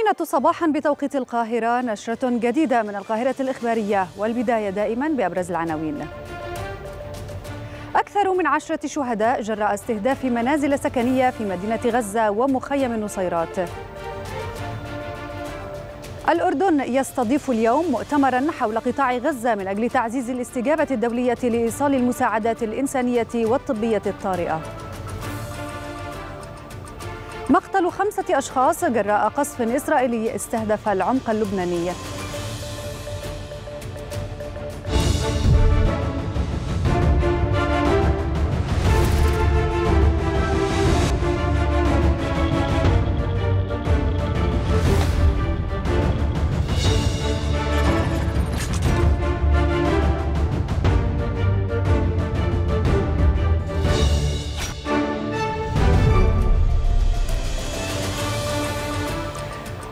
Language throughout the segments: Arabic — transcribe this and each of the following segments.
الثامنة صباحا بتوقيت القاهرة، نشرة جديدة من القاهرة الإخبارية، والبداية دائما بأبرز العناوين. أكثر من 10 شهداء جراء استهداف منازل سكنية في مدينة غزة ومخيم النصيرات. الأردن يستضيف اليوم مؤتمرا حول قطاع غزة من أجل تعزيز الاستجابة الدولية لإيصال المساعدات الإنسانية والطبية الطارئة. مقتل 5 أشخاص جراء قصف إسرائيلي استهدف العمق اللبناني.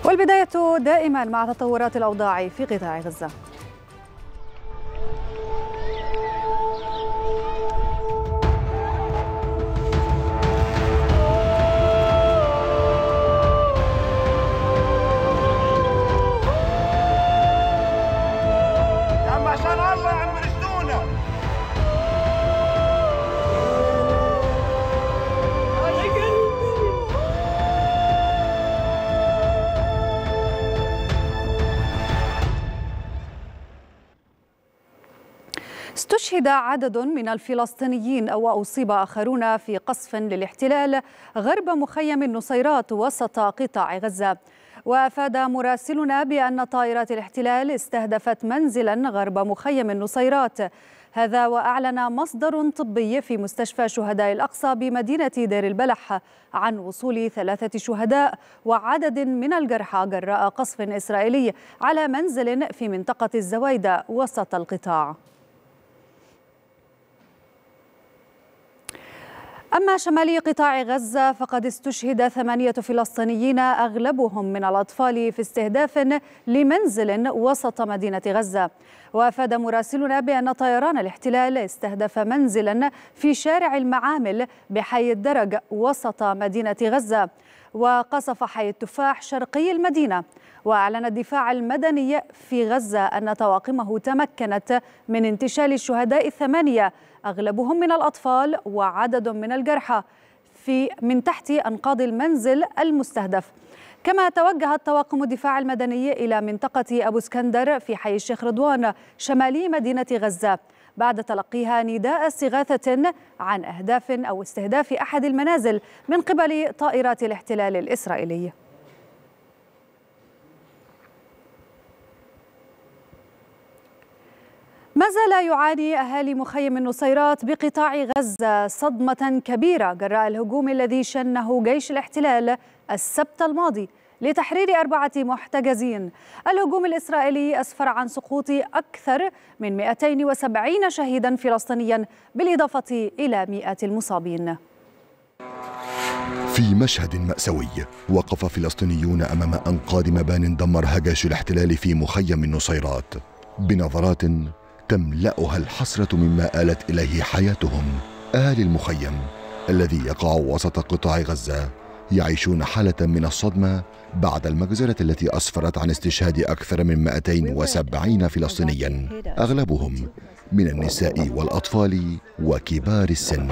والبداية دائما مع تطورات الأوضاع في قطاع غزة. استشهد عدد من الفلسطينيين وأصيب آخرون في قصف للاحتلال غرب مخيم النصيرات وسط قطاع غزة. وأفاد مراسلنا بأن طائرات الاحتلال استهدفت منزلا غرب مخيم النصيرات، هذا وأعلن مصدر طبي في مستشفى شهداء الأقصى بمدينة دير البلح عن وصول 3 شهداء وعدد من الجرحى جراء قصف إسرائيلي على منزل في منطقة الزويدة وسط القطاع. أما شمالي قطاع غزة فقد استشهد 8 فلسطينيين أغلبهم من الأطفال في استهداف لمنزل وسط مدينة غزة. وأفاد مراسلنا بأن طيران الاحتلال استهدف منزلا في شارع المعامل بحي الدرج وسط مدينة غزة، وقصف حي التفاح شرقي المدينة. وأعلن الدفاع المدني في غزة أن طواقمه تمكنت من انتشال الشهداء 8 أغلبهم من الأطفال وعدد من الجرحى من تحت أنقاض المنزل المستهدف. كما توجهت طواقم الدفاع المدني إلى منطقة أبو إسكندر في حي الشيخ رضوان شمالي مدينة غزة بعد تلقيها نداء استغاثة عن أهداف أو استهداف أحد المنازل من قبل طائرات الاحتلال الإسرائيلي. ما زال يعاني أهالي مخيم النصيرات بقطاع غزة صدمة كبيرة جراء الهجوم الذي شنه جيش الاحتلال السبت الماضي لتحرير 4 محتجزين. الهجوم الإسرائيلي أسفر عن سقوط أكثر من 270 شهيدا فلسطينيا بالإضافة إلى 100 المصابين. في مشهد مأسوي وقف فلسطينيون أمام أنقاض مبان دمرها جيش الاحتلال في مخيم النصيرات بنظرات تملأها الحسرة مما آلت إليه حياتهم. أهالي المخيم الذي يقع وسط قطاع غزة يعيشون حالة من الصدمة بعد المجزرة التي أسفرت عن استشهاد أكثر من 270 فلسطينيا أغلبهم من النساء والأطفال وكبار السن.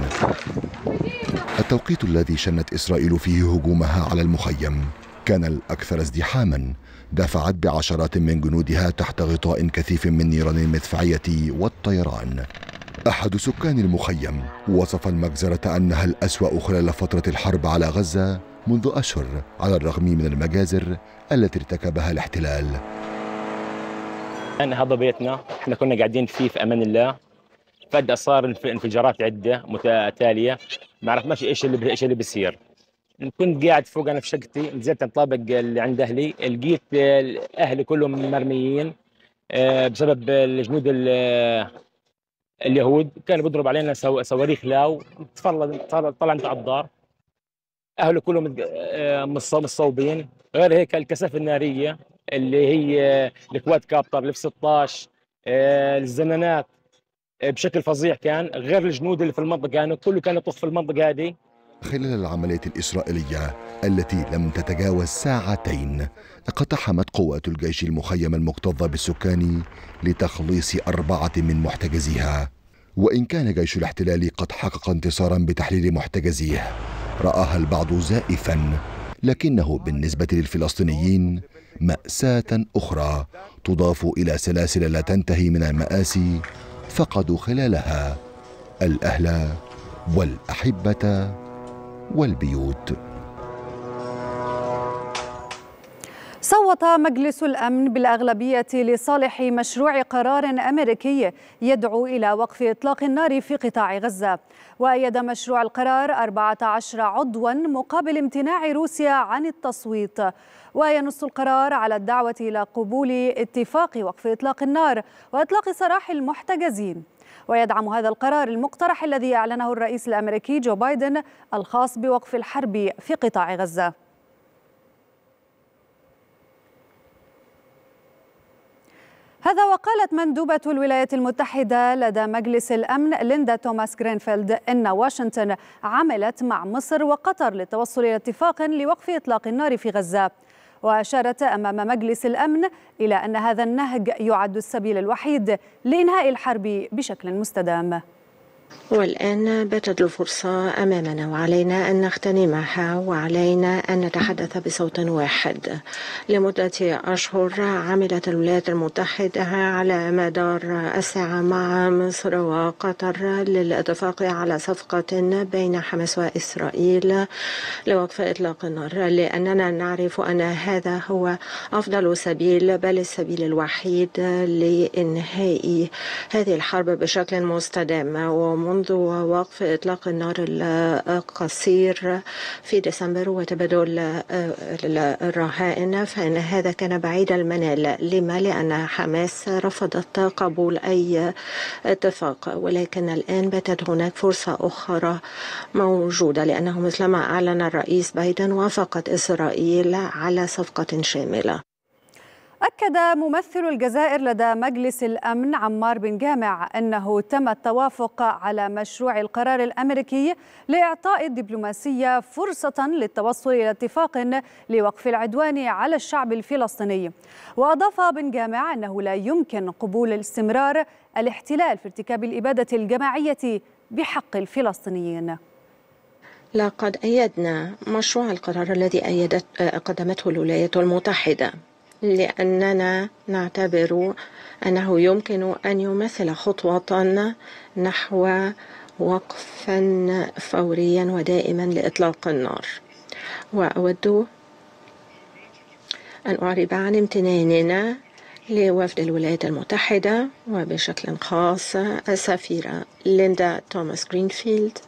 التوقيت الذي شنت إسرائيل فيه هجومها على المخيم كان الأكثر ازدحاما، دفعت بعشرات من جنودها تحت غطاء كثيف من نيران المدفعية والطيران. أحد سكان المخيم وصف المجزرة أنها الأسوأ خلال فترة الحرب على غزة منذ أشهر على الرغم من المجازر التي ارتكبها الاحتلال. أنا هذا بيتنا، احنا كنا قاعدين فيه في أمان الله، فجأة صار انفجارات عدة متتالية، ما عرفناش ايش اللي بيصير. كنت قاعد فوق انا في شقتي، نزلت انطابق اللي عند اهلي، لقيت اهلي كلهم مرميين بسبب الجنود اليهود، كانوا بيضرب علينا صواريخ لاو، طلعت على الدار، اهلي كلهم مصوبين، غير هيك الكثافه الناريه اللي هي الكواد كابتر الاف 16 الزنانات بشكل فظيع، كان غير الجنود اللي في المنطقه، كانوا كله كان يطوف في المنطقه هذه خلال العملية الإسرائيلية التي لم تتجاوز ساعتين، اقتحمت قوات الجيش المخيم المكتظ بالسكان لتخليص 4 من محتجزيها. وإن كان جيش الاحتلال قد حقق انتصارا بتحرير محتجزيه رآها البعض زائفا، لكنه بالنسبة للفلسطينيين مأساة أخرى تضاف إلى سلاسل لا تنتهي من المآسي فقدوا خلالها الأهل والأحبة والبيوت. صوت مجلس الأمن بالأغلبية لصالح مشروع قرار أمريكي يدعو إلى وقف إطلاق النار في قطاع غزة، وأيد مشروع القرار 14 عضوا مقابل امتناع روسيا عن التصويت. وينص القرار على الدعوة إلى قبول اتفاق وقف إطلاق النار وإطلاق سراح المحتجزين. ويدعم هذا القرار المقترح الذي أعلنه الرئيس الأمريكي جو بايدن الخاص بوقف الحرب في قطاع غزة. هذا وقالت مندوبة الولايات المتحدة لدى مجلس الأمن ليندا توماس جرينفيلد إن واشنطن عملت مع مصر وقطر للتوصل إلى اتفاق لوقف إطلاق النار في غزة. وأشارت أمام مجلس الأمن إلى أن هذا النهج يعد السبيل الوحيد لإنهاء الحرب بشكل مستدام. والآن باتت الفرصة أمامنا وعلينا أن نغتنمها، وعلينا أن نتحدث بصوت واحد. لمدة أشهر عملت الولايات المتحدة على مدار الساعة مع مصر وقطر للاتفاق على صفقة بين حماس وإسرائيل لوقف إطلاق النار، لأننا نعرف أن هذا هو أفضل سبيل، بل السبيل الوحيد لإنهاء هذه الحرب بشكل مستدام. ومنذ وقف إطلاق النار القصير في ديسمبر وتبادل الرهائن فإن هذا كان بعيد المنال. لما؟ لأن حماس رفضت قبول أي اتفاق، ولكن الآن باتت هناك فرصة أخرى موجودة، لأنه مثلما أعلن الرئيس بايدن وافقت إسرائيل على صفقة شاملة. أكد ممثل الجزائر لدى مجلس الأمن عمار بن جامع أنه تم التوافق على مشروع القرار الأمريكي لإعطاء الدبلوماسية فرصة للتوصل إلى اتفاق لوقف العدوان على الشعب الفلسطيني. وأضاف بن جامع أنه لا يمكن قبول استمرار الاحتلال في ارتكاب الإبادة الجماعية بحق الفلسطينيين. لقد أيدنا مشروع القرار الذي قدمته الولايات المتحدة، لأننا نعتبر أنه يمكن أن يمثل خطوة نحو وقفا فوريا ودائما لإطلاق النار. وأود أن أعرب عن امتناننا لوفد الولايات المتحدة وبشكل خاص السفيرة ليندا توماس جرينفيلد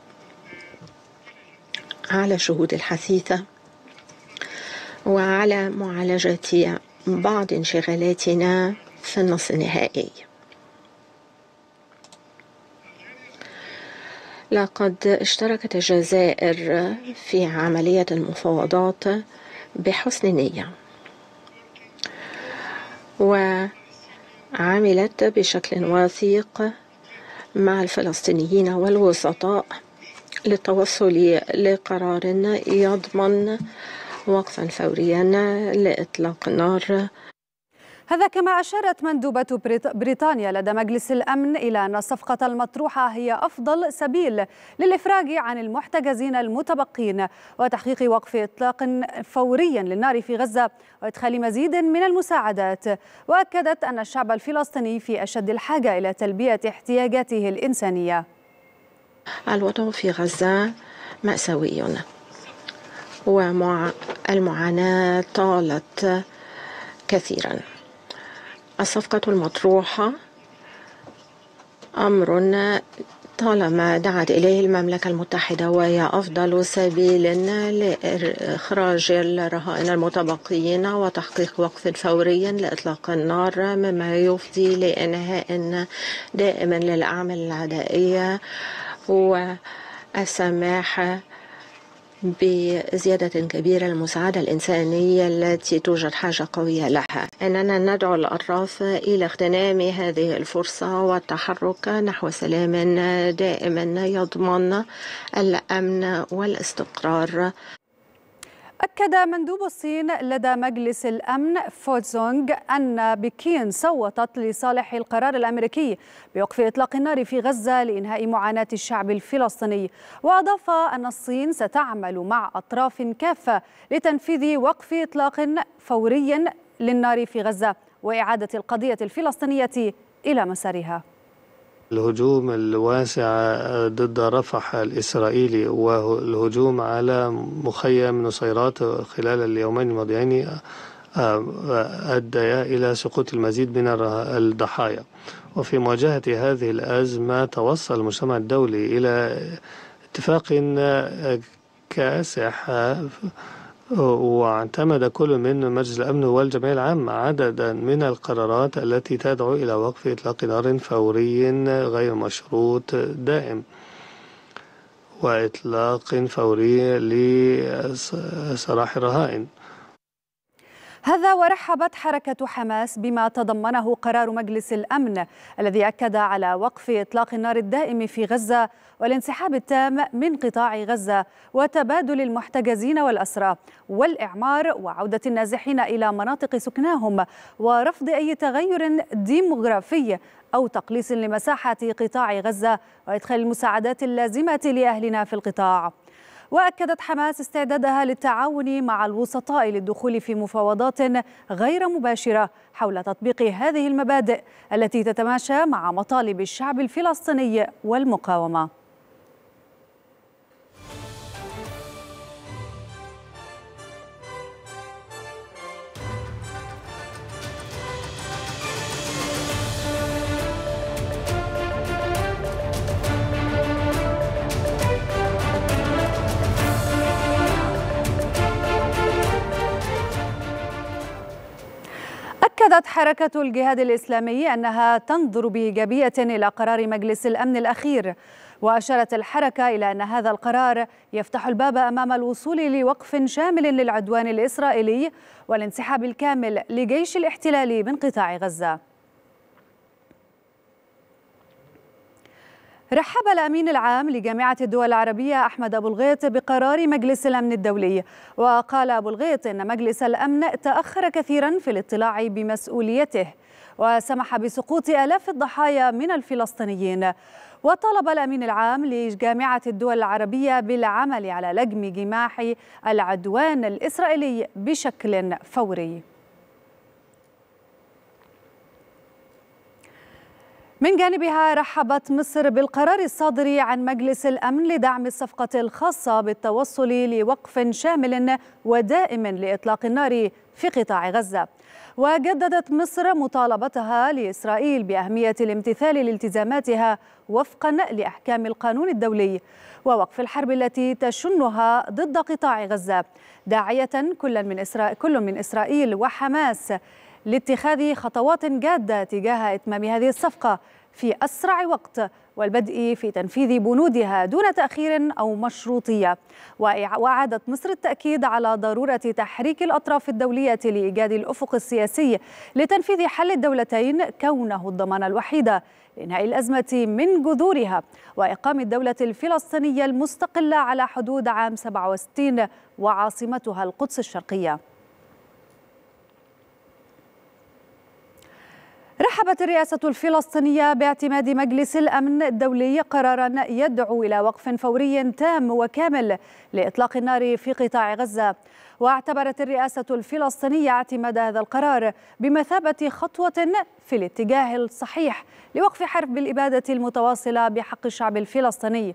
على الشهود الحثيثة وعلى معالجة بعض انشغالاتنا في النص النهائي. لقد اشتركت الجزائر في عملية المفاوضات بحسن نية وعملت بشكل وثيق مع الفلسطينيين والوسطاء للتوصل لقرار يضمن وقفا فوريا لإطلاق النار. هذا كما أشارت مندوبة بريطانيا لدى مجلس الأمن إلى أن الصفقة المطروحة هي أفضل سبيل للإفراج عن المحتجزين المتبقين وتحقيق وقف إطلاق فوري للنار في غزة وإدخال مزيد من المساعدات. وأكدت أن الشعب الفلسطيني في أشد الحاجة إلى تلبية احتياجاته الإنسانية. الوضع في غزة مأساوي والمعاناة طالت كثيرا. الصفقة المطروحة أمر طالما دعت إليه المملكة المتحدة، وهي أفضل سبيل لإخراج الرهائن المتبقيين وتحقيق وقف فوري لإطلاق النار، مما يفضي لإنهاء دائم للأعمال العدائية والسماح بزيادة كبيرة المساعدة الإنسانية التي توجد حاجة قوية لها. أننا ندعو الأطراف إلى اغتنام هذه الفرصة والتحرك نحو سلام دائما يضمن الأمن والاستقرار. أكد مندوب الصين لدى مجلس الأمن فو تسونغ أن بكين صوتت لصالح القرار الأمريكي بوقف إطلاق النار في غزة لإنهاء معاناة الشعب الفلسطيني، وأضاف أن الصين ستعمل مع أطراف كافة لتنفيذ وقف إطلاق فوري للنار في غزة وإعادة القضية الفلسطينية إلى مسارها. الهجوم الواسع ضد رفح الإسرائيلي والهجوم على مخيم نصيرات خلال اليومين الماضيين أدى إلى سقوط المزيد من الضحايا. وفي مواجهة هذه الأزمة توصل المجتمع الدولي إلى اتفاق كاسح، واعتمد كل من مجلس الأمن والجمعية العامة عددا من القرارات التي تدعو إلى وقف إطلاق نار فوري غير مشروط دائم وإطلاق فوري لسراح الرهائن. هذا ورحبت حركة حماس بما تضمنه قرار مجلس الأمن الذي أكد على وقف إطلاق النار الدائم في غزة والانسحاب التام من قطاع غزة وتبادل المحتجزين والأسرى والإعمار وعودة النازحين إلى مناطق سكناهم ورفض أي تغير ديمغرافي أو تقليص لمساحة قطاع غزة وإدخال المساعدات اللازمة لأهلنا في القطاع. وأكدت حماس استعدادها للتعاون مع الوسطاء للدخول في مفاوضات غير مباشرة حول تطبيق هذه المبادئ التي تتماشى مع مطالب الشعب الفلسطيني والمقاومة. أكدت حركة الجهاد الإسلامي أنها تنظر بإيجابية إلى قرار مجلس الأمن الأخير، وأشارت الحركة إلى أن هذا القرار يفتح الباب أمام الوصول لوقف شامل للعدوان الإسرائيلي والانسحاب الكامل لجيش الاحتلال من قطاع غزة. رحب الأمين العام لجامعة الدول العربية أحمد أبو الغيط بقرار مجلس الأمن الدولي، وقال أبو الغيط إن مجلس الأمن تأخر كثيرا في الاطلاع بمسؤوليته وسمح بسقوط آلاف الضحايا من الفلسطينيين. وطالب الأمين العام لجامعة الدول العربية بالعمل على لجم جماح العدوان الإسرائيلي بشكل فوري. من جانبها رحبت مصر بالقرار الصادر عن مجلس الأمن لدعم الصفقة الخاصة بالتوصل لوقف شامل ودائم لإطلاق النار في قطاع غزة، وجددت مصر مطالبتها لإسرائيل بأهمية الامتثال لالتزاماتها وفقا لأحكام القانون الدولي ووقف الحرب التي تشنها ضد قطاع غزة، داعية كل من إسرائيل وحماس لاتخاذ خطوات جادة تجاه إتمام هذه الصفقة في أسرع وقت والبدء في تنفيذ بنودها دون تأخير أو مشروطية. وأعادت مصر التأكيد على ضرورة تحريك الأطراف الدولية لإيجاد الأفق السياسي لتنفيذ حل الدولتين كونه الضمان الوحيد لإنهاء الأزمة من جذورها وإقامة الدولة الفلسطينية المستقلة على حدود عام 67 وعاصمتها القدس الشرقية. رحبت الرئاسة الفلسطينية باعتماد مجلس الأمن الدولي قراراً يدعو إلى وقف فوري تام وكامل لإطلاق النار في قطاع غزة، واعتبرت الرئاسة الفلسطينية اعتماد هذا القرار بمثابة خطوة في الاتجاه الصحيح لوقف حرب الإبادة المتواصلة بحق الشعب الفلسطيني،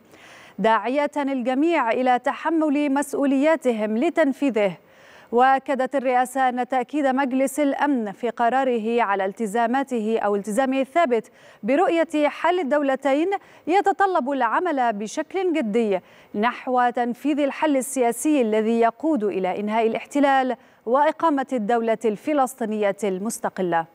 داعية الجميع إلى تحمل مسؤولياتهم لتنفيذه. وأكدت الرئاسة أن تأكيد مجلس الأمن في قراره على التزاماته أو التزامه الثابت برؤية حل الدولتين يتطلب العمل بشكل جدي نحو تنفيذ الحل السياسي الذي يقود إلى إنهاء الاحتلال وإقامة الدولة الفلسطينية المستقلة.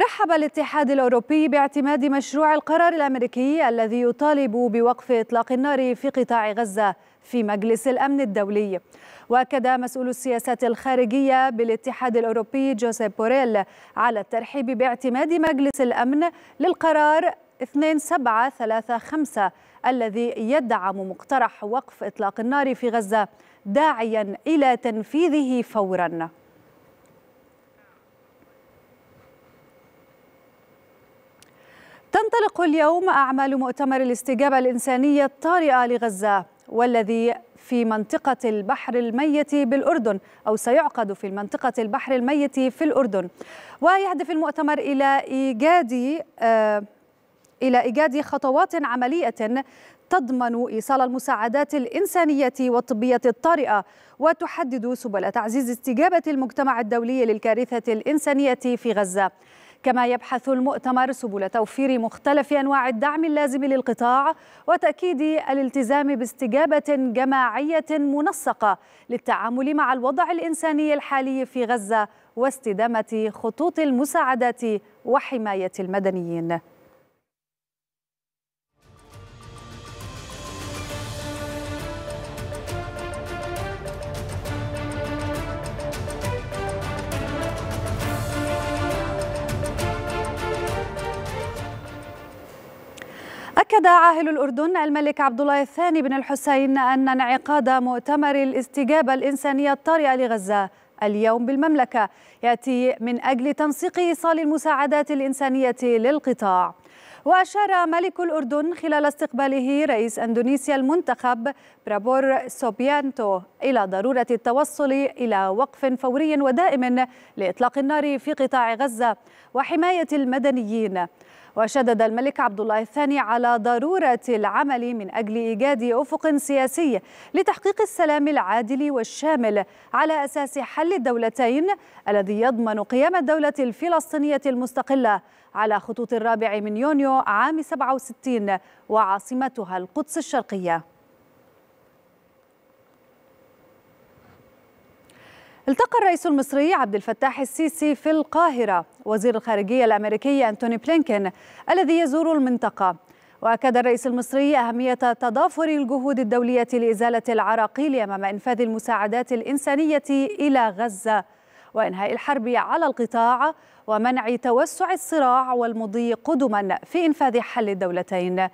رحب الاتحاد الأوروبي باعتماد مشروع القرار الأمريكي الذي يطالب بوقف إطلاق النار في قطاع غزة في مجلس الأمن الدولي. وأكد مسؤول السياسات الخارجية بالاتحاد الأوروبي جوزيب بوريل على الترحيب باعتماد مجلس الأمن للقرار 2735 الذي يدعم مقترح وقف إطلاق النار في غزة، داعيا إلى تنفيذه فوراً. تنطلق اليوم أعمال مؤتمر الاستجابة الإنسانية الطارئة لغزة، والذي في منطقة البحر الميت بالأردن، أو سيعقد في منطقة البحر الميت في الأردن. ويهدف المؤتمر إلى إيجاد خطوات عملية تضمن إيصال المساعدات الإنسانية والطبية الطارئة، وتحدد سبل تعزيز استجابة المجتمع الدولي للكارثة الإنسانية في غزة. كما يبحث المؤتمر سبل توفير مختلف أنواع الدعم اللازم للقطاع، وتأكيد الالتزام باستجابة جماعية منسقة للتعامل مع الوضع الإنساني الحالي في غزة، واستدامة خطوط المساعدات وحماية المدنيين. أكد عاهل الأردن الملك عبد الله الثاني بن الحسين أن انعقاد مؤتمر الاستجابة الإنسانية الطارئة لغزة اليوم بالمملكة يأتي من أجل تنسيق إيصال المساعدات الإنسانية للقطاع. وأشار ملك الأردن خلال استقباله رئيس أندونيسيا المنتخب برابور سوبيانتو إلى ضرورة التوصل إلى وقف فوري ودائم لإطلاق النار في قطاع غزة وحماية المدنيين. وشدد الملك عبد الله الثاني على ضرورة العمل من أجل إيجاد أفق سياسي لتحقيق السلام العادل والشامل على أساس حل الدولتين، الذي يضمن قيام الدولة الفلسطينية المستقلة على خطوط 4 يونيو عام 67 وعاصمتها القدس الشرقية. التقى الرئيس المصري عبد الفتاح السيسي في القاهرة وزير الخارجية الأمريكي أنتوني بلينكن الذي يزور المنطقة. وأكد الرئيس المصري أهمية تضافر الجهود الدولية لإزالة العراقيل أمام إنفاذ المساعدات الإنسانية إلى غزة، وإنهاء الحرب على القطاع، ومنع توسع الصراع، والمضي قدما في إنفاذ حل الدولتين.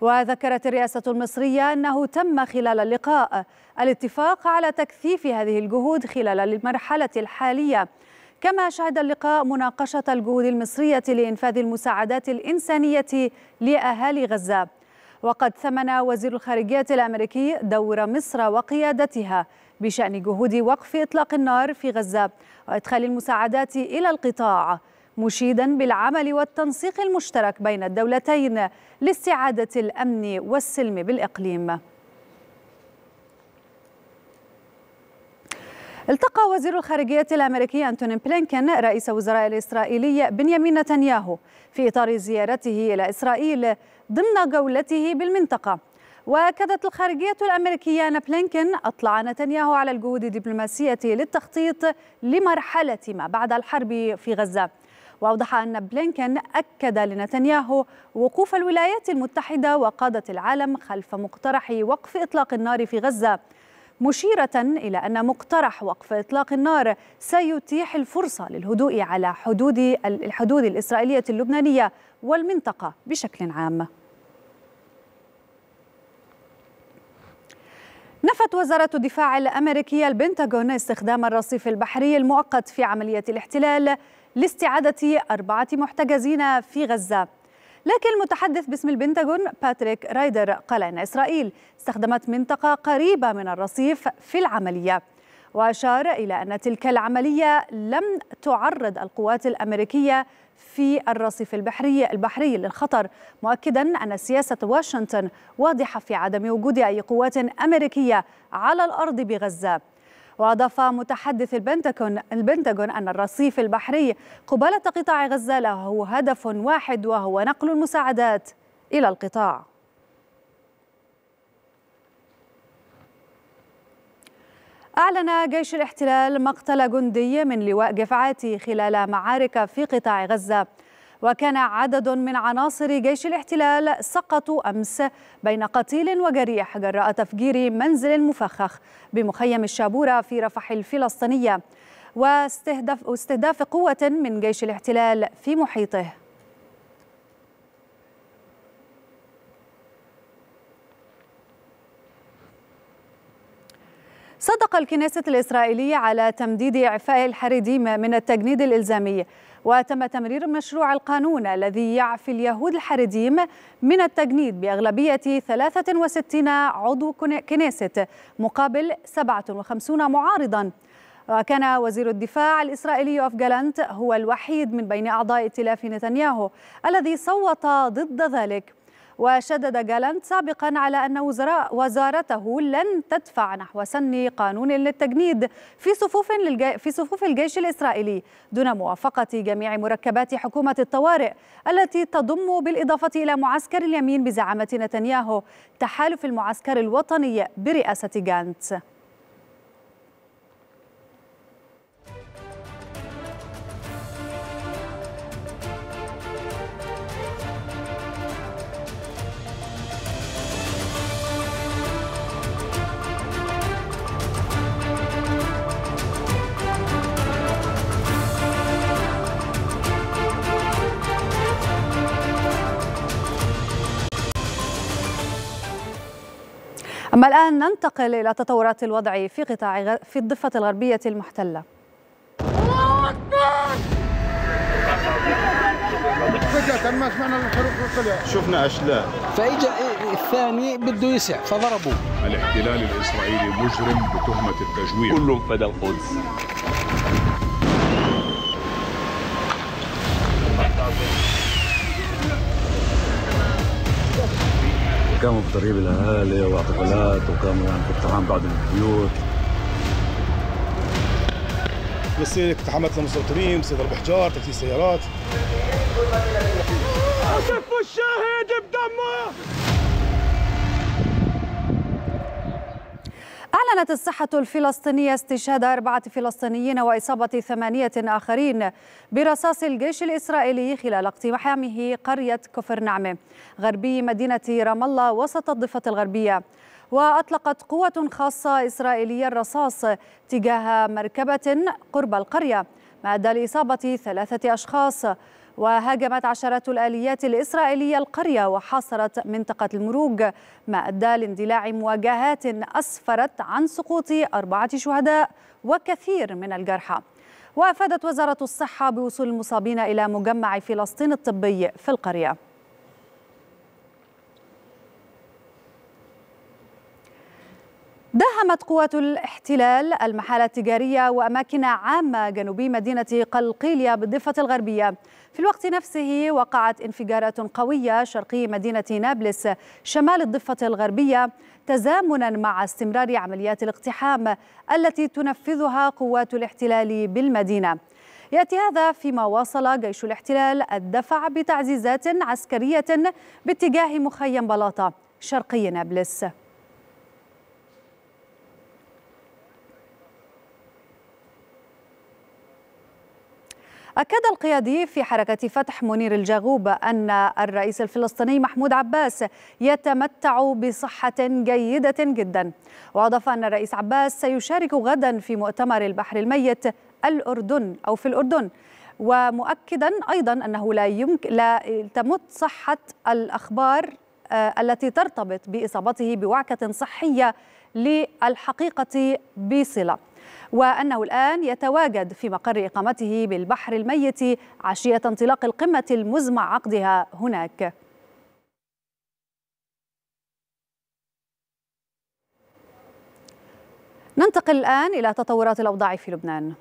وذكرت الرئاسة المصرية أنه تم خلال اللقاء الاتفاق على تكثيف هذه الجهود خلال المرحلة الحالية. كما شهد اللقاء مناقشة الجهود المصرية لإنفاذ المساعدات الإنسانية لأهالي غزة. وقد ثمن وزير الخارجية الأمريكي دور مصر وقيادتها بشأن جهود وقف إطلاق النار في غزة وإدخال المساعدات إلى القطاع، مشيدا بالعمل والتنسيق المشترك بين الدولتين لاستعادة الأمن والسلم بالإقليم. التقى وزير الخارجية الأمريكي أنتوني بلينكن رئيس وزراء الإسرائيلي بنيامين نتنياهو في إطار زيارته إلى إسرائيل ضمن جولته بالمنطقة. وأكدت الخارجية الأمريكية أن بلينكن أطلع نتنياهو على الجهود الدبلوماسية للتخطيط لمرحلة ما بعد الحرب في غزة. وأوضح أن بلينكن أكد لنتنياهو وقوف الولايات المتحدة وقادة العالم خلف مقترح وقف إطلاق النار في غزة، مشيرة إلى أن مقترح وقف إطلاق النار سيتيح الفرصة للهدوء على الحدود الإسرائيلية اللبنانية والمنطقة بشكل عام. نفت وزارة الدفاع الأمريكية البنتاغون استخدام الرصيف البحري المؤقت في عملية الاحتلال لاستعادة 4 محتجزين في غزة. لكن المتحدث باسم البنتاغون باتريك رايدر قال إن إسرائيل استخدمت منطقة قريبة من الرصيف في العملية. وأشار إلى أن تلك العملية لم تعرض القوات الأمريكية في الرصيف البحري للخطر، مؤكدا أن سياسة واشنطن واضحة في عدم وجود أي قوات أمريكية على الأرض بغزة. وأضاف متحدث البنتاغون أن الرصيف البحري قبالة قطاع غزة له هدف واحد، وهو نقل المساعدات إلى القطاع. أعلن جيش الاحتلال مقتل جندي من لواء جفعاتي خلال معارك في قطاع غزة، وكان عدد من عناصر جيش الاحتلال سقطوا أمس بين قتيل وجريح جراء تفجير منزل مفخخ بمخيم الشابورة في رفح الفلسطينية واستهداف قوة من جيش الاحتلال في محيطه. صدق الكنيسة الإسرائيلية على تمديد إعفاء الحريديم من التجنيد الإلزامي، وتم تمرير مشروع القانون الذي يعفي اليهود الحريديم من التجنيد بأغلبية 63 عضو كنيسة مقابل 57 معارضا. وكان وزير الدفاع الإسرائيلي يوآف جالانت هو الوحيد من بين أعضاء ائتلاف نتنياهو الذي صوت ضد ذلك. وشدد جالانت سابقا على أن وزارته لن تدفع نحو سن قانون للتجنيد في صفوف الجيش الإسرائيلي دون موافقة جميع مركبات حكومة الطوارئ التي تضم بالإضافة إلى معسكر اليمين بزعامة نتنياهو تحالف المعسكر الوطني برئاسة جالانت. أما الآن ننتقل إلى تطورات الوضع في الضفة الغربية المحتلة. ما سمعنا الحروب، شفنا أشلاء، فإجا الثاني بده يسع فضربوه. الاحتلال الإسرائيلي مجرم بتهمة التجويع، كلهم فدى القدس. قاموا بترغيب الاهالي واعتقالات، وقاموا يعني باقتحام بعض البيوت. فلسطين اقتحمت المستوطنين، صدر بحجار، تكسير سيارات. وصفوا الشاهد بدمه. أعلنت الصحة الفلسطينية استشهاد 4 فلسطينيين وإصابة 8 آخرين برصاص الجيش الإسرائيلي خلال اقتحامه قرية كفر نعمة غربي مدينة رام الله وسط الضفة الغربية. وأطلقت قوة خاصة إسرائيلية الرصاص تجاه مركبة قرب القرية ما أدى لإصابة 3 أشخاص. وهاجمت عشرات الآليات الإسرائيلية القرية وحاصرت منطقة المروج ما أدى لاندلاع مواجهات أسفرت عن سقوط 4 شهداء وكثير من الجرحى. وأفادت وزارة الصحة بوصول المصابين إلى مجمع فلسطين الطبي في القرية. داهمت قوات الاحتلال المحال التجارية وأماكن عامة جنوبي مدينة قلقيلية بالضفة الغربية. في الوقت نفسه وقعت انفجارات قوية شرقي مدينة نابلس شمال الضفة الغربية تزامنا مع استمرار عمليات الاقتحام التي تنفذها قوات الاحتلال بالمدينة. يأتي هذا فيما واصل جيش الاحتلال الدفع بتعزيزات عسكرية باتجاه مخيم بلاطة شرقي نابلس. أكد القيادي في حركة فتح منير الجاغوب أن الرئيس الفلسطيني محمود عباس يتمتع بصحة جيدة جدا، وأضاف أن الرئيس عباس سيشارك غدا في مؤتمر البحر الميت في الأردن، ومؤكدا أيضا أنه لا تمت صحة الأخبار التي ترتبط بإصابته بوعكة صحية للحقيقة بصلة، وأنه الآن يتواجد في مقر إقامته بالبحر الميت عشية انطلاق القمة المزمع عقدها هناك. ننتقل الآن إلى تطورات الأوضاع في لبنان.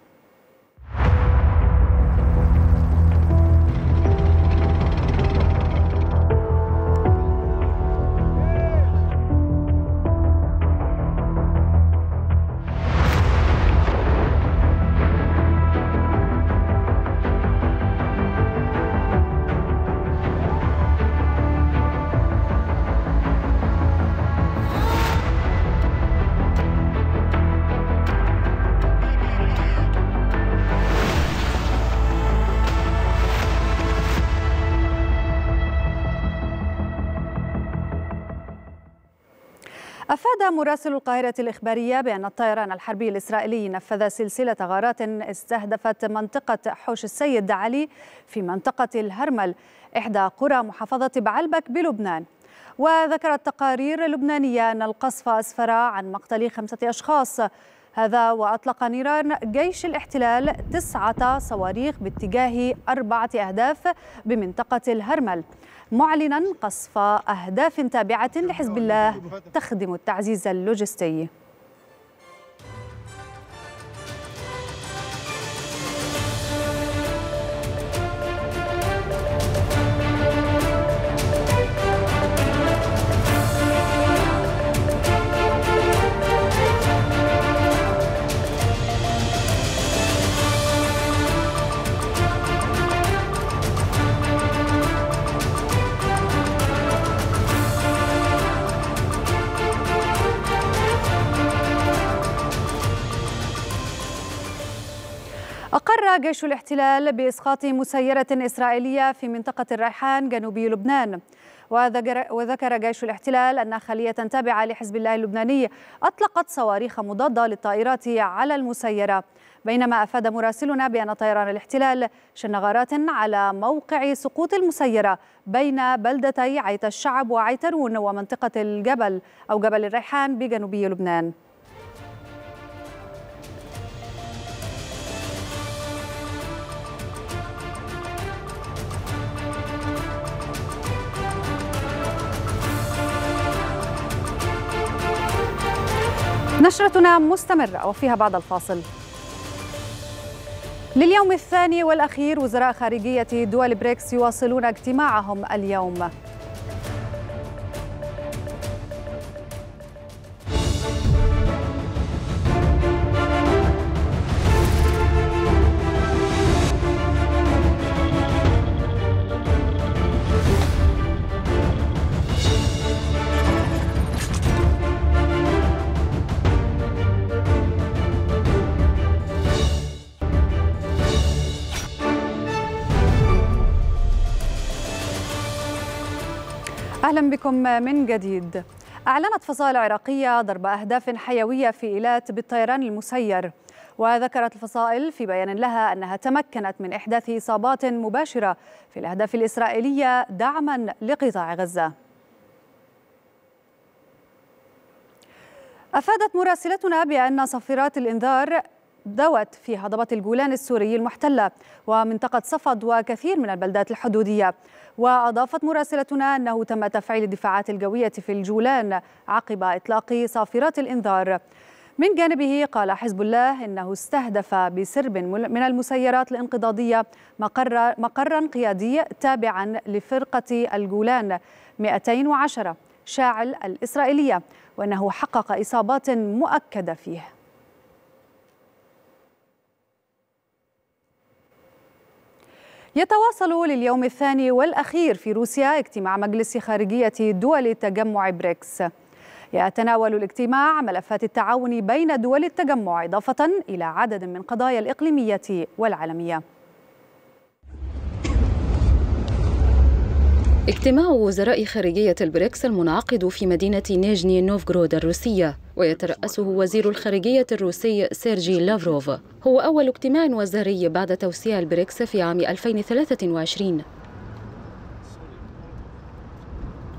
أفاد مراسل القاهرة الإخبارية بأن الطيران الحربي الإسرائيلي نفذ سلسلة غارات استهدفت منطقة حوش السيد علي في منطقة الهرمل، إحدى قرى محافظة بعلبك بلبنان. وذكرت تقارير لبنانية أن القصف أسفر عن مقتل 5 أشخاص، هذا وأطلق نيران جيش الاحتلال 9 صواريخ باتجاه 4 أهداف بمنطقة الهرمل، معلنا قصف أهداف تابعة لحزب الله تخدم التعزيز اللوجستي. أقر جيش الاحتلال بإسقاط مسيرة إسرائيلية في منطقة الريحان جنوب لبنان. وذكر جيش الاحتلال أن خلية تابعة لحزب الله اللبناني أطلقت صواريخ مضادة للطائرات على المسيرة، بينما أفاد مراسلنا بأن طيران الاحتلال شن غارات على موقع سقوط المسيرة بين بلدتي عيت الشعب وعيترون ومنطقة الجبل أو جبل الريحان بجنوب لبنان. نشرتنا مستمرة وفيها بعد الفاصل. لليوم الثاني والأخير وزراء خارجية دول بريكس يواصلون اجتماعهم اليوم. أهلا بكم من جديد. أعلنت فصائل عراقية ضرب أهداف حيوية في إيلات بالطيران المسير، وذكرت الفصائل في بيان لها أنها تمكنت من إحداث إصابات مباشرة في الأهداف الإسرائيلية دعما لقطاع غزة. أفادت مراسلتنا بأن صفارات الإنذار دوت في هضبة الجولان السوري المحتلة ومنطقة صفد وكثير من البلدات الحدودية، وأضافت مراسلتنا أنه تم تفعيل الدفاعات الجوية في الجولان عقب إطلاق صافرات الإنذار. من جانبه قال حزب الله إنه استهدف بسرب من المسيرات الانقضاضية مقرا قيادي تابعا لفرقة الجولان 210 شاعل الإسرائيلية، وأنه حقق إصابات مؤكدة فيه. يتواصل لليوم الثاني والأخير في روسيا اجتماع مجلس خارجية دول تجمع بريكس، يتناول الاجتماع ملفات التعاون بين دول التجمع إضافة إلى عدد من قضايا الإقليمية والعالمية. اجتماع وزراء خارجية البريكس المنعقد في مدينة نيجني نوفغرود الروسية ويترأسه وزير الخارجية الروسي سيرجي لافروف، هو أول اجتماع وزاري بعد توسيع البريكس في عام 2023.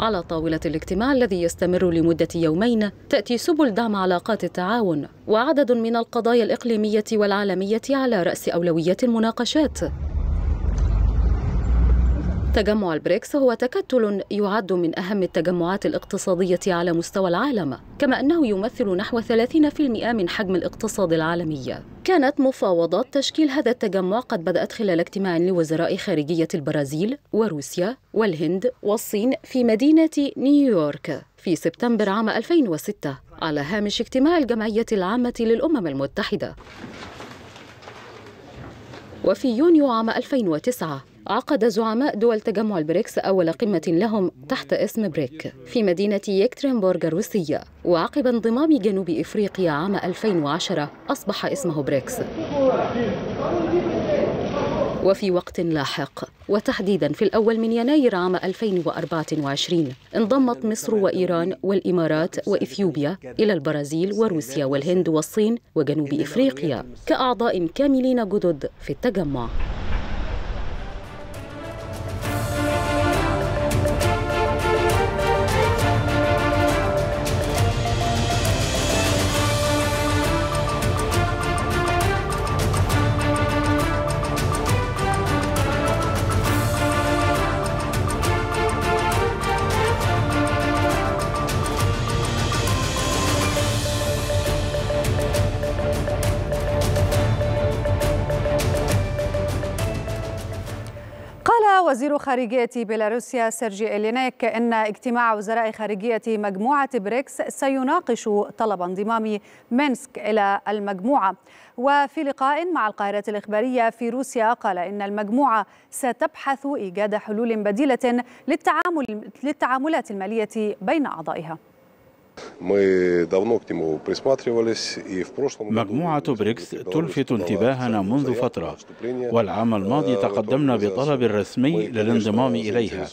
على طاولة الاجتماع الذي يستمر لمدة يومين تأتي سبل دعم علاقات التعاون وعدد من القضايا الإقليمية والعالمية على رأس أولويات المناقشات. تجمع البريكس هو تكتل يعد من أهم التجمعات الاقتصادية على مستوى العالم، كما أنه يمثل نحو 30% من حجم الاقتصاد العالمي. كانت مفاوضات تشكيل هذا التجمع قد بدأت خلال اجتماع لوزراء خارجية البرازيل وروسيا والهند والصين في مدينة نيويورك في سبتمبر عام 2006 على هامش اجتماع الجمعية العامة للأمم المتحدة. وفي يونيو عام 2009 عقد زعماء دول تجمع البريكس أول قمة لهم تحت اسم بريك في مدينة يكترينبورغ الروسية، وعقب انضمام جنوب إفريقيا عام 2010 أصبح اسمه بريكس. وفي وقت لاحق، وتحديدا في الأول من يناير عام 2024 انضمت مصر وإيران والإمارات وإثيوبيا إلى البرازيل وروسيا والهند والصين وجنوب إفريقيا كأعضاء كاملين جدد في التجمع. وزير خارجية بيلاروسيا سيرجي إلينيك أن اجتماع وزراء خارجية مجموعة بريكس سيناقش طلب انضمام مينسك إلى المجموعة. وفي لقاء مع القاهرة الإخبارية في روسيا قال إن المجموعة ستبحث إيجاد حلول بديلة للتعاملات المالية بين أعضائها. مجموعة بريكس تلفت انتباهنا منذ فترة، والعام الماضي تقدمنا بطلب رسمي للانضمام إليها،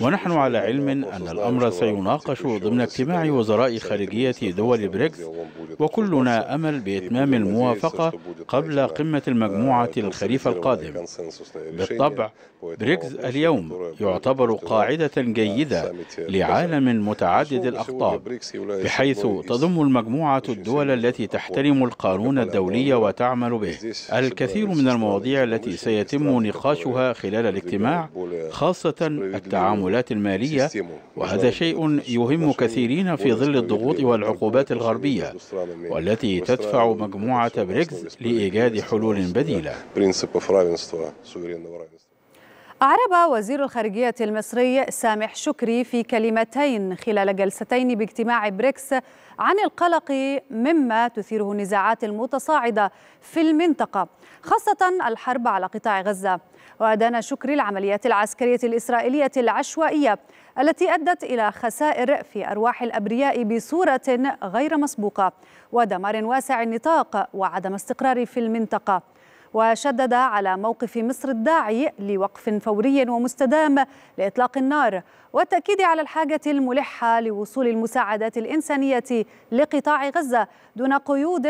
ونحن على علم أن الأمر سيناقش ضمن اجتماع وزراء خارجية دول بريكس، وكلنا أمل بإتمام الموافقة قبل قمة المجموعة الخريف القادم. بالطبع بريكس اليوم يعتبر قاعدة جيدة لعالم متعدد الأقطاب، بحيث تضم المجموعة الدول التي تحترم القانون الدولي وتعمل به. الكثير من المواضيع التي سيتم نقاشها خلال الاجتماع، خاصة التعاملات المالية، وهذا شيء يهم كثيرين في ظل الضغوط والعقوبات الغربية، والتي تدفع مجموعة بريكس لإيجاد حلول بديلة. أعرب وزير الخارجية المصري سامح شكري في كلمتين خلال جلستين باجتماع بريكس عن القلق مما تثيره النزاعات المتصاعدة في المنطقة، خاصة الحرب على قطاع غزة. وأدان شكري العمليات العسكرية الإسرائيلية العشوائية التي أدت إلى خسائر في أرواح الأبرياء بصورة غير مسبوقة ودمار واسع النطاق وعدم استقرار في المنطقة، وشدد على موقف مصر الداعي لوقف فوري ومستدام لإطلاق النار والتأكيد على الحاجة الملحة لوصول المساعدات الإنسانية لقطاع غزة دون قيود،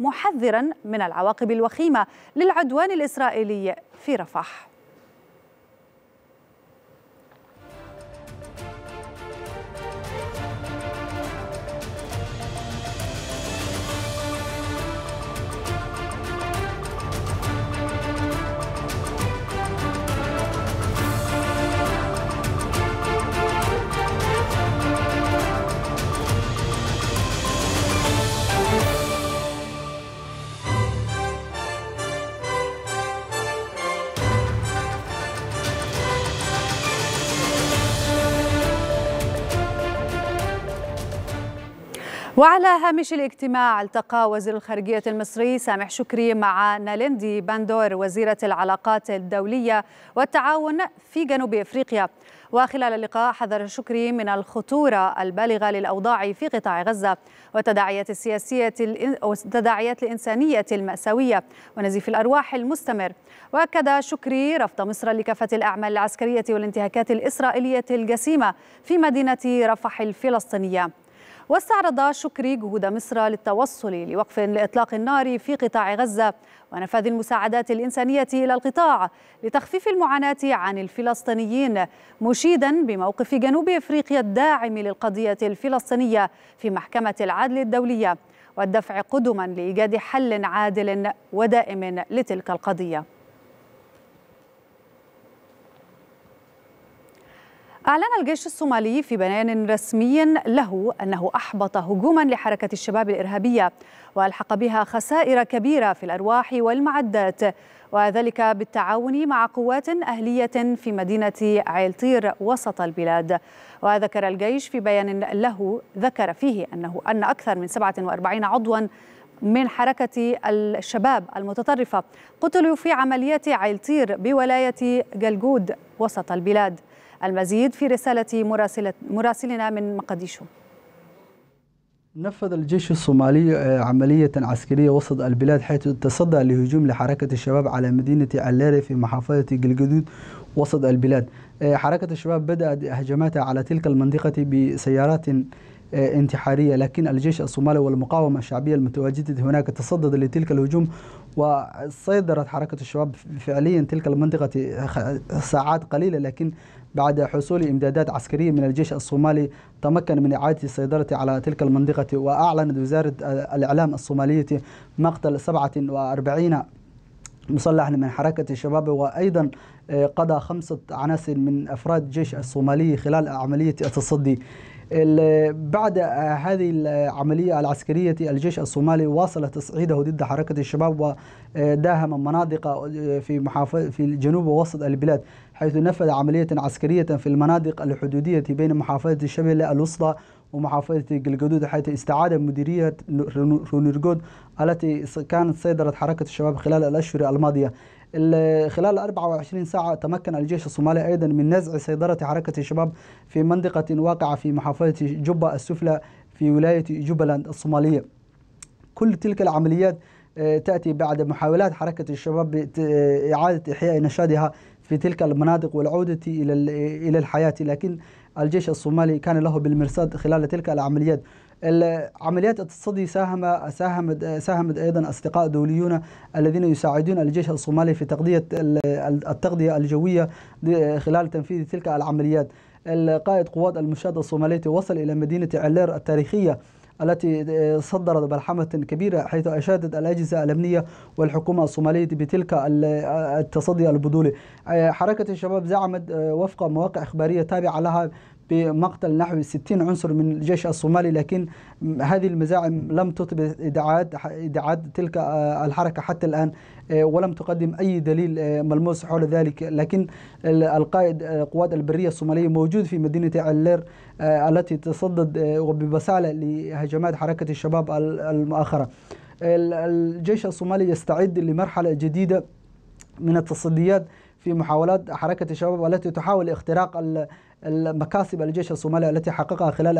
محذرا من العواقب الوخيمة للعدوان الإسرائيلي في رفح. وعلى هامش الاجتماع التقى وزير الخارجية المصري سامح شكري مع نالندي باندور وزيرة العلاقات الدولية والتعاون في جنوب إفريقيا. وخلال اللقاء حذر شكري من الخطورة البالغة للأوضاع في قطاع غزة والتداعيات السياسية والتداعيات الإنسانية المأساوية ونزيف الأرواح المستمر. وأكد شكري رفض مصر لكافة الأعمال العسكرية والانتهاكات الإسرائيلية الجسيمة في مدينة رفح الفلسطينية. واستعرض شكري جهود مصر للتوصل لوقف لإطلاق النار في قطاع غزة ونفاذ المساعدات الإنسانية إلى القطاع لتخفيف المعاناة عن الفلسطينيين، مشيدا بموقف جنوب إفريقيا الداعم للقضية الفلسطينية في محكمة العدل الدولية والدفع قدما لإيجاد حل عادل ودائم لتلك القضية. أعلن الجيش الصومالي في بيان رسمي له أنه أحبط هجوما لحركة الشباب الإرهابية وألحق بها خسائر كبيرة في الأرواح والمعدات، وذلك بالتعاون مع قوات أهلية في مدينة عيلتير وسط البلاد. وذكر الجيش في بيان له ذكر فيه أن أكثر من 47 عضوا من حركة الشباب المتطرفة قتلوا في عمليات عيلتير بولاية جلجود وسط البلاد. المزيد في رسالة مراسلنا من مقديشو. نفذ الجيش الصومالي عملية عسكرية وسط البلاد حيث تصدى لهجوم لحركة الشباب على مدينة الير في محافظة القدود وسط البلاد. حركة الشباب بدأت هجماتها على تلك المنطقة بسيارات انتحارية، لكن الجيش الصومالي والمقاومة الشعبية المتواجدة هناك تصدد لتلك الهجوم، وسيطرت حركة الشباب فعليا تلك المنطقة ساعات قليلة، لكن بعد حصول إمدادات عسكرية من الجيش الصومالي تمكن من إعادة السيطرة على تلك المنطقة. وأعلنت وزارة الإعلام الصومالية مقتل 47 مسلح من حركة الشباب، وأيضا قضى 5 عناصر من أفراد الجيش الصومالي خلال عملية التصدي. بعد هذه العملية العسكرية الجيش الصومالي واصل تصعيده ضد حركة الشباب وداهم مناطق في جنوب ووسط البلاد، حيث نفذ عملية عسكرية في المناطق الحدودية بين محافظة الشبيلة الوسطى ومحافظة القدود، حيث استعاد مديرية رونيرغود التي كانت سيطرت حركة الشباب خلال الأشهر الماضية. خلال 24 ساعة تمكن الجيش الصومالي أيضا من نزع سيطرة حركة الشباب في منطقة واقعة في محافظة جوبا السفلى في ولاية جوبلاند الصومالية. كل تلك العمليات تأتي بعد محاولات حركة الشباب بإعادة إحياء نشاطها في تلك المناطق والعودة إلى الحياة، لكن الجيش الصومالي كان له بالمرصاد خلال تلك العمليات. عمليات التصدي ساهمت أيضا أصدقاء دوليون الذين يساعدون الجيش الصومالي في تغذية التغذية الجوية خلال تنفيذ تلك العمليات. قائد قوات المشاة الصومالية وصل إلى مدينة علير التاريخية التي صدرت بلحمة كبيرة، حيث أشادت الأجهزة الأمنية والحكومة الصومالية بتلك التصدي البطولي. حركة الشباب زعمت وفق مواقع إخبارية تابعة لها بمقتل نحو 60 عنصر من الجيش الصومالي، لكن هذه المزاعم لم تثبت ادعاءات تلك الحركة حتى الآن، ولم تقدم أي دليل ملموس حول ذلك. لكن القائد قوات البرية الصومالية موجود في مدينة علير التي تصدد وببسالة لهجمات حركة الشباب المؤخرة. الجيش الصومالي يستعد لمرحلة جديدة من التصديات في محاولات حركة الشباب التي تحاول اختراق المكاسب الجيش الصومالي التي حققها خلال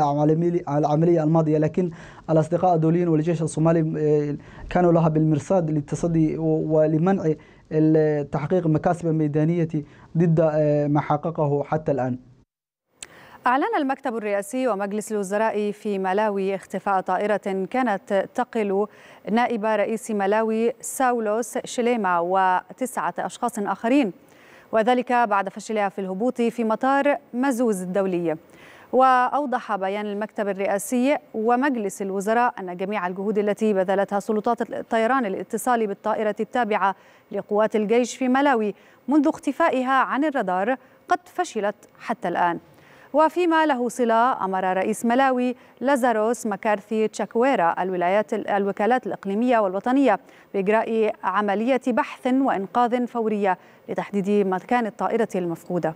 العملية الماضية، لكن الأصدقاء الدوليين والجيش الصومالي كانوا لها بالمرصاد للتصدي ولمنع تحقيق مكاسب ميدانية ضد ما حققه حتى الآن. أعلن المكتب الرئاسي ومجلس الوزراء في ملاوي اختفاء طائرة كانت تقل نائب رئيس ملاوي ساولوس شليما و9 أشخاص آخرين، وذلك بعد فشلها في الهبوط في مطار مزوز الدولي. وأوضح بيان المكتب الرئاسي ومجلس الوزراء أن جميع الجهود التي بذلتها سلطات الطيران للاتصال بالطائرة التابعة لقوات الجيش في ملاوي منذ اختفائها عن الرادار قد فشلت حتى الآن. وفيما له صلة أمر رئيس ملاوي لازاروس مكارثي تشاكويرا الوكالات الإقليمية والوطنية بإجراء عملية بحث وإنقاذ فورية لتحديد مكان الطائرة المفقودة.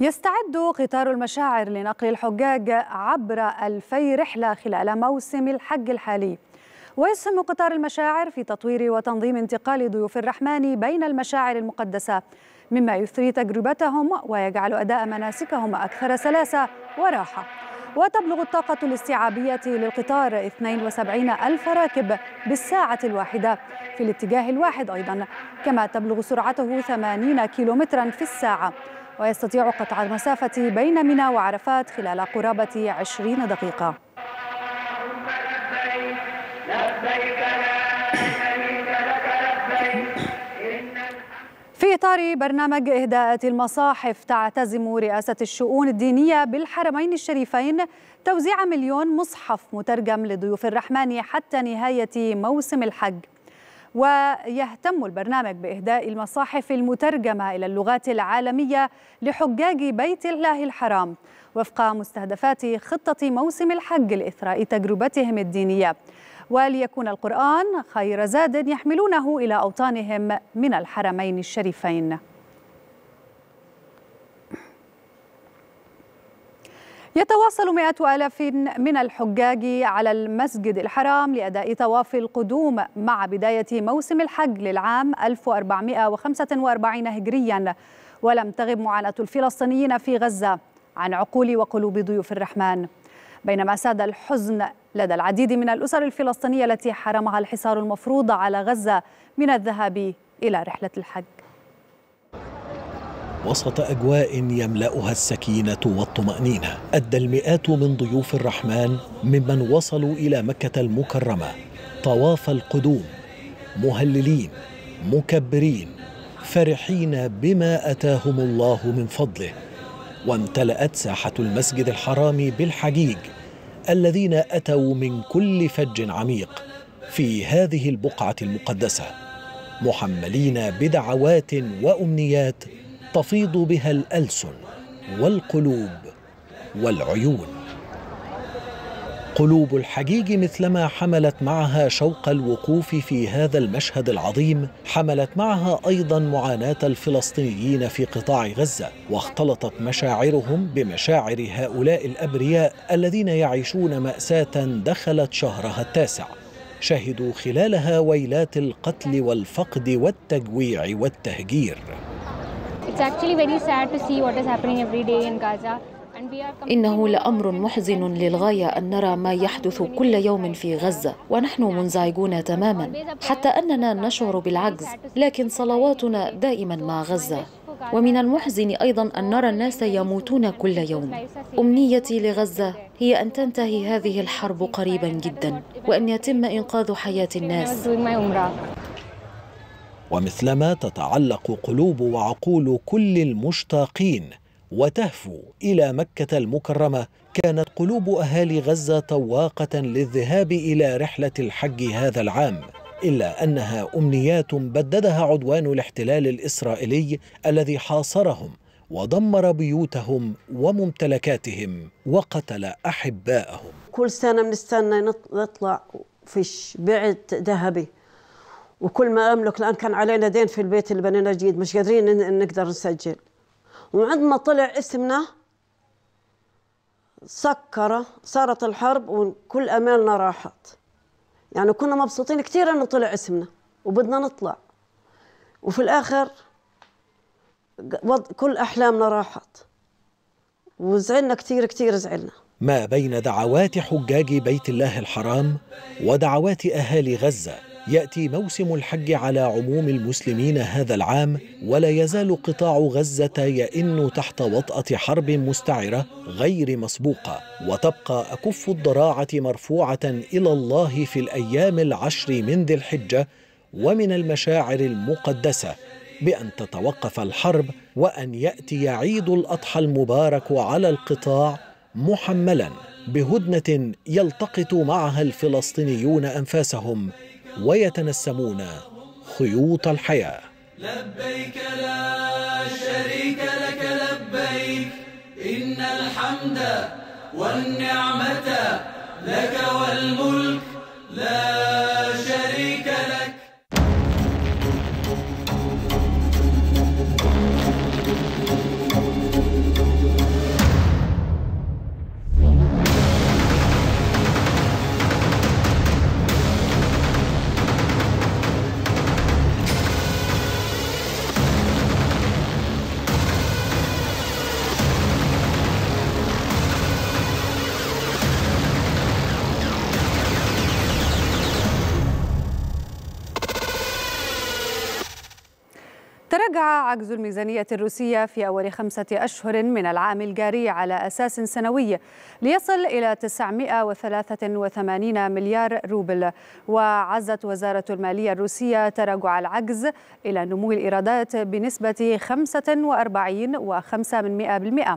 يستعد قطار المشاعر لنقل الحجاج عبر 2000 رحلة خلال موسم الحج الحالي. ويسهم قطار المشاعر في تطوير وتنظيم انتقال ضيوف الرحمن بين المشاعر المقدسة، مما يثري تجربتهم ويجعل أداء مناسكهم أكثر سلاسة وراحة. وتبلغ الطاقة الاستيعابية للقطار 72,000 راكب بالساعة الواحدة في الاتجاه الواحد أيضا، كما تبلغ سرعته 80 كيلومترا في الساعة. ويستطيع قطع المسافة بين منى وعرفات خلال قرابة 20 دقيقة. في إطار برنامج إهداءة المصاحف تعتزم رئاسة الشؤون الدينية بالحرمين الشريفين توزيع 1,000,000 مصحف مترجم لضيوف الرحمن حتى نهاية موسم الحج. ويهتم البرنامج بإهداء المصاحف المترجمة إلى اللغات العالمية لحجاج بيت الله الحرام وفق مستهدفات خطة موسم الحج لإثراء تجربتهم الدينية، وليكون القرآن خير زاد يحملونه إلى أوطانهم من الحرمين الشريفين. يتواصل 100,000 من الحجاج على المسجد الحرام لأداء طواف القدوم مع بداية موسم الحج للعام 1445 هجريا، ولم تغب معاناة الفلسطينيين في غزة عن عقول وقلوب ضيوف الرحمن، بينما ساد الحزن لدى العديد من الأسر الفلسطينية التي حرمها الحصار المفروض على غزة من الذهاب إلى رحلة الحج. وسط أجواء يملأها السكينة والطمأنينة، أدى المئات من ضيوف الرحمن ممن وصلوا إلى مكة المكرمة طواف القدوم مهللين مكبرين فرحين بما أتاهم الله من فضله، وامتلأت ساحة المسجد الحرام بالحجيج الذين أتوا من كل فج عميق في هذه البقعة المقدسة محملين بدعوات وأمنيات تفيض بها الألسن والقلوب والعيون. قلوب الحجيج مثلما حملت معها شوق الوقوف في هذا المشهد العظيم، حملت معها أيضا معاناة الفلسطينيين في قطاع غزة، واختلطت مشاعرهم بمشاعر هؤلاء الأبرياء الذين يعيشون مأساة دخلت شهرها التاسع، شهدوا خلالها ويلات القتل والفقد والتجويع والتهجير. إنه لأمر محزن للغاية أن نرى ما يحدث كل يوم في غزة، ونحن منزعجون تماما حتى أننا نشعر بالعجز، لكن صلواتنا دائما مع غزة. ومن المحزن أيضا أن نرى الناس يموتون كل يوم. أمنيتي لغزة هي أن تنتهي هذه الحرب قريبا جدا وأن يتم إنقاذ حياة الناس. ومثلما تتعلق قلوب وعقول كل المشتاقين وتهفو إلى مكة المكرمة، كانت قلوب أهالي غزة طواقة للذهاب إلى رحلة الحج هذا العام، إلا أنها أمنيات بددها عدوان الاحتلال الإسرائيلي الذي حاصرهم ودمر بيوتهم وممتلكاتهم وقتل أحبائهم. كل سنة بنستنى نطلع فيش بعد ذهبي، وكل ما أملك لأن كان علينا دين في البيت اللي بنينا جديد مش قادرين نقدر نسجل، وعندما طلع اسمنا صارت الحرب وكل أمالنا راحت. يعني كنا مبسوطين كثير أنه طلع اسمنا وبدنا نطلع، وفي الآخر كل أحلامنا راحت وزعلنا كثير زعلنا. ما بين دعوات حجاج بيت الله الحرام ودعوات أهالي غزة، يأتي موسم الحج على عموم المسلمين هذا العام، ولا يزال قطاع غزة يئن تحت وطأة حرب مستعرة غير مسبوقة، وتبقى أكف الضراعة مرفوعة إلى الله في الأيام 10 من ذي الحجة، ومن المشاعر المقدسة بأن تتوقف الحرب وأن يأتي عيد الأضحى المبارك على القطاع محملا بهدنة يلتقط معها الفلسطينيون أنفاسهم ويتنسمون خيوط الحياة. لبيك لا شريك لك لبيك، إن الحمد والنعمة لك والملك لا شريك لك. تراجع عجز الميزانية الروسية في أول 5 أشهر من العام الجاري على أساس سنوي ليصل إلى 983 مليار روبل. وعزت وزارة المالية الروسية تراجع العجز إلى نمو الإيرادات بنسبة 45.5%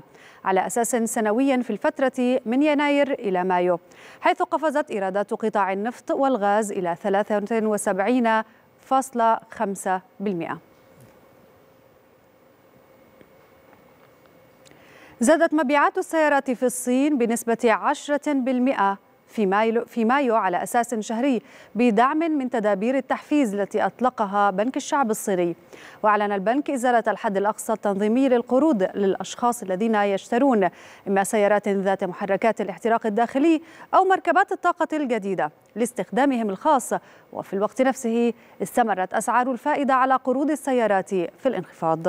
على أساس سنوي في الفترة من يناير إلى مايو، حيث قفزت إيرادات قطاع النفط والغاز إلى 73.5%. زادت مبيعات السيارات في الصين بنسبة 10% في مايو على أساس شهري بدعم من تدابير التحفيز التي أطلقها بنك الشعب الصيني. وأعلن البنك إزالة الحد الأقصى التنظيمي للقروض للأشخاص الذين يشترون إما سيارات ذات محركات الاحتراق الداخلي أو مركبات الطاقة الجديدة لاستخدامهم الخاص، وفي الوقت نفسه استمرت أسعار الفائدة على قروض السيارات في الانخفاض.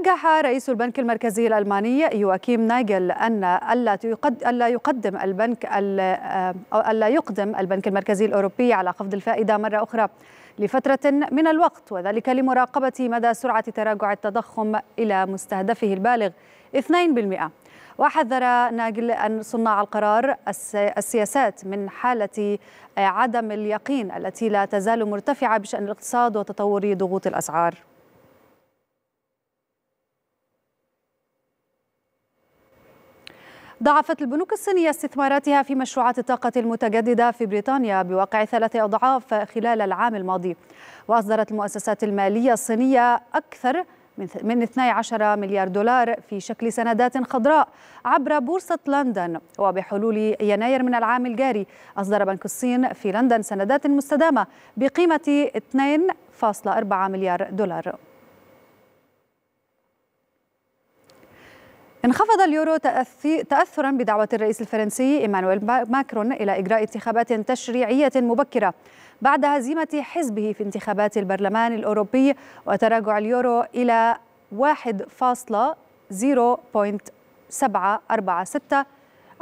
رجح رئيس البنك المركزي الألماني يواكيم نايجل أن ألا يقدم البنك المركزي الأوروبي على خفض الفائدة مرة أخرى لفترة من الوقت، وذلك لمراقبة مدى سرعة تراجع التضخم إلى مستهدفه البالغ 2%. وحذر ناجل أن صناع القرار السياسات من حالة عدم اليقين التي لا تزال مرتفعة بشأن الاقتصاد وتطور ضغوط الأسعار. ضاعفت البنوك الصينية استثماراتها في مشروعات الطاقة المتجددة في بريطانيا بواقع 3 أضعاف خلال العام الماضي، وأصدرت المؤسسات المالية الصينية أكثر من 12 مليار دولار في شكل سندات خضراء عبر بورصة لندن. وبحلول يناير من العام الجاري أصدر بنك الصين في لندن سندات مستدامة بقيمة 2.4 مليار دولار. انخفض اليورو تأثرا بدعوة الرئيس الفرنسي إيمانويل ماكرون إلى إجراء انتخابات تشريعية مبكرة بعد هزيمة حزبه في انتخابات البرلمان الأوروبي، وتراجع اليورو إلى 1.0746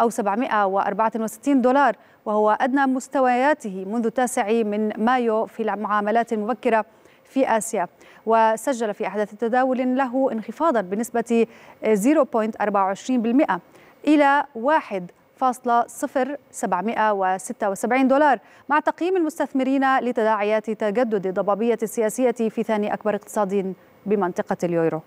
أو 764 دولار، وهو أدنى مستوياته منذ 9 مايو في المعاملات المبكرة في آسيا. وسجل في أحدث تداول له انخفاضا بنسبة 0.24% إلى 1.0776 دولار، مع تقييم المستثمرين لتداعيات تجدد الضبابية السياسية في ثاني أكبر اقتصاد بمنطقة اليورو.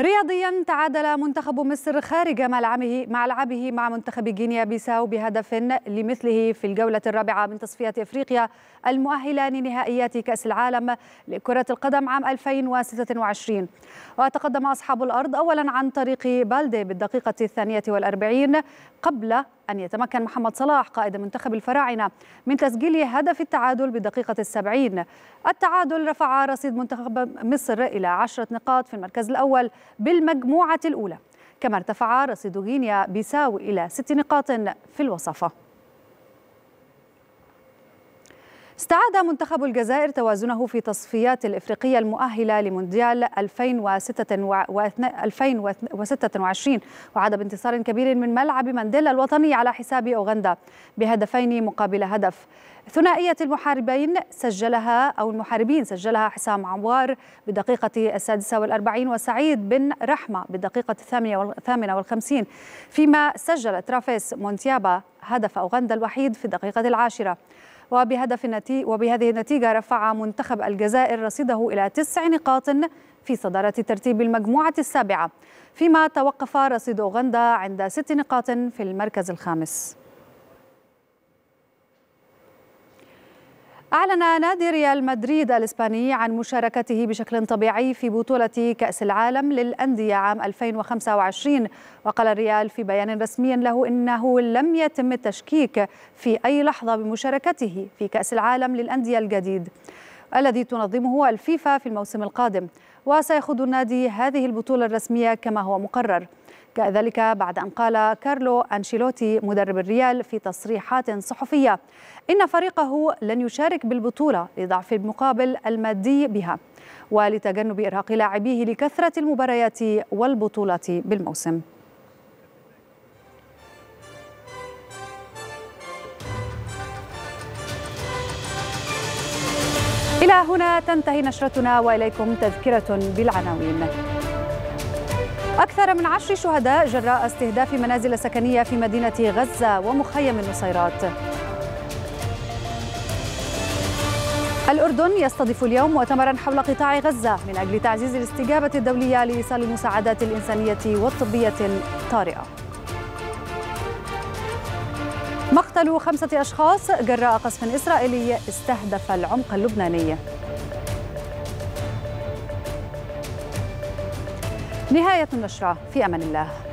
رياضيا، تعادل منتخب مصر خارج ملعبه مع منتخب غينيا بيساو بهدف لمثله في الجولة الرابعة من تصفية إفريقيا المؤهلة لنهائيات كأس العالم لكرة القدم عام 2026. وتقدم أصحاب الأرض أولا عن طريق بالدي بالدقيقة 42 قبل أن يتمكن محمد صلاح قائد منتخب الفراعنة من تسجيل هدف التعادل بالدقيقة 70. التعادل رفع رصيد منتخب مصر إلى 10 نقاط في المركز الأول بالمجموعة الأولى، كما ارتفع رصيد غينيا بيساو إلى 6 نقاط في الوصافة. استعاد منتخب الجزائر توازنه في تصفيات الإفريقية المؤهلة لمونديال 2026 وعاد بانتصار كبير من ملعب مانديلا الوطني على حساب أوغندا بهدفين مقابل هدف. ثنائية المحاربين سجلها حسام عوار بالدقيقة 46 وسعيد بن رحمة بالدقيقة 58، فيما سجل ترافيس مونتيابا هدف أوغندا الوحيد في الدقيقة 10. وبهذه النتيجة رفع منتخب الجزائر رصيده إلى 9 نقاط في صدارة ترتيب المجموعة السابعة، فيما توقف رصيد أوغندا عند 6 نقاط في المركز الخامس. أعلن نادي ريال مدريد الإسباني عن مشاركته بشكل طبيعي في بطولة كأس العالم للأندية عام 2025. وقال الريال في بيان رسمي له إنه لم يتم التشكيك في أي لحظة بمشاركته في كأس العالم للأندية الجديد الذي تنظمه الفيفا في الموسم القادم، وسيخوض النادي هذه البطولة الرسمية كما هو مقرر. كذلك بعد أن قال كارلو أنشيلوتي مدرب الريال في تصريحات صحفية إن فريقه لن يشارك بالبطولة لضعف المقابل المادي بها ولتجنب إرهاق لاعبيه لكثرة المباريات والبطولات بالموسم. إلى هنا تنتهي نشرتنا وإليكم تذكرة بالعناوين. أكثر من 10 شهداء جراء استهداف منازل سكنية في مدينة غزة ومخيم النصيرات. الأردن يستضيف اليوم مؤتمرا حول قطاع غزة من أجل تعزيز الاستجابة الدولية لإيصال المساعدات الإنسانية والطبية الطارئة. مقتل 5 أشخاص جراء قصف إسرائيلي استهدف العمق اللبناني. نهاية النشرة، في أمان الله.